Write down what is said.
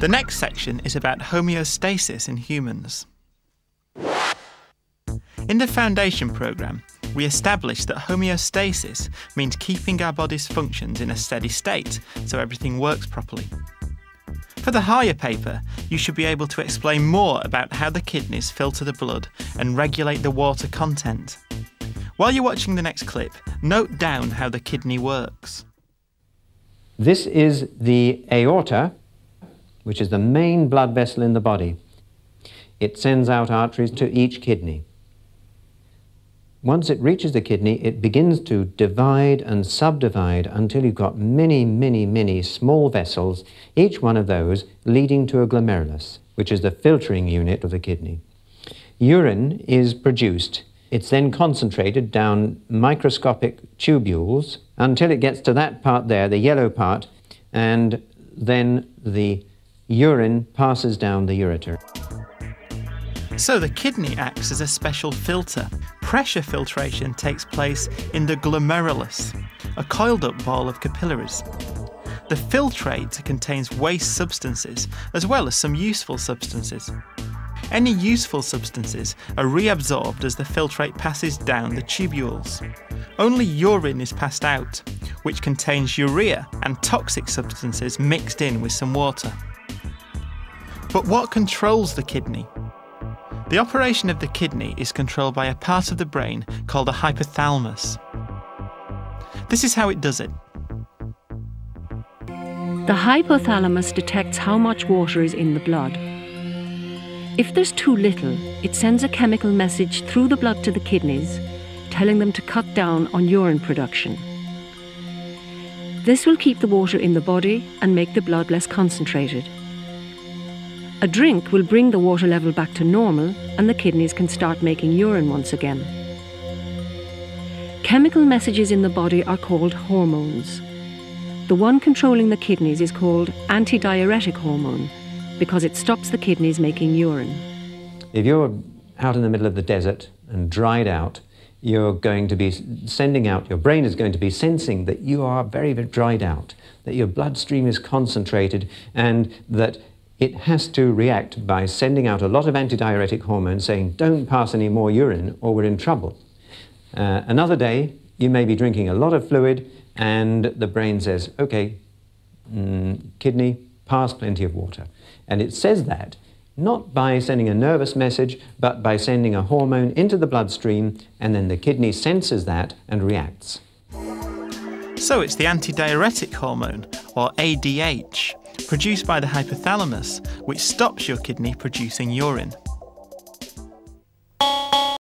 The next section is about homeostasis in humans. In the Foundation programme, we established that homeostasis means keeping our body's functions in a steady state so everything works properly. For the higher paper, you should be able to explain more about how the kidneys filter the blood and regulate the water content. While you're watching the next clip, note down how the kidney works. This is the aorta, which is the main blood vessel in the body. It sends out arteries to each kidney. Once it reaches the kidney, it begins to divide and subdivide until you've got many, many, many small vessels, each one of those leading to a glomerulus, which is the filtering unit of the kidney. Urine is produced. It's then concentrated down microscopic tubules until it gets to that part there, the yellow part, and then the urine passes down the ureter. So the kidney acts as a special filter. Pressure filtration takes place in the glomerulus, a coiled-up ball of capillaries. The filtrate contains waste substances, as well as some useful substances. Any useful substances are reabsorbed as the filtrate passes down the tubules. Only urine is passed out, which contains urea and toxic substances mixed in with some water. But what controls the kidney? The operation of the kidney is controlled by a part of the brain called the hypothalamus. This is how it does it. The hypothalamus detects how much water is in the blood. If there's too little, it sends a chemical message through the blood to the kidneys, telling them to cut down on urine production. This will keep the water in the body and make the blood less concentrated. A drink will bring the water level back to normal and the kidneys can start making urine once again. Chemical messages in the body are called hormones. The one controlling the kidneys is called antidiuretic hormone because it stops the kidneys making urine. If you're out in the middle of the desert and dried out, you're going to be sending out, your brain is going to be sensing that you are very, very dried out, that your bloodstream is concentrated and that it has to react by sending out a lot of antidiuretic hormone saying, don't pass any more urine or we're in trouble. Another day, you may be drinking a lot of fluid and the brain says, okay, kidney, pass plenty of water. And it says that, not by sending a nervous message, but by sending a hormone into the bloodstream and then the kidney senses that and reacts. So it's the antidiuretic hormone, or ADH, produced by the hypothalamus, which stops your kidney producing urine.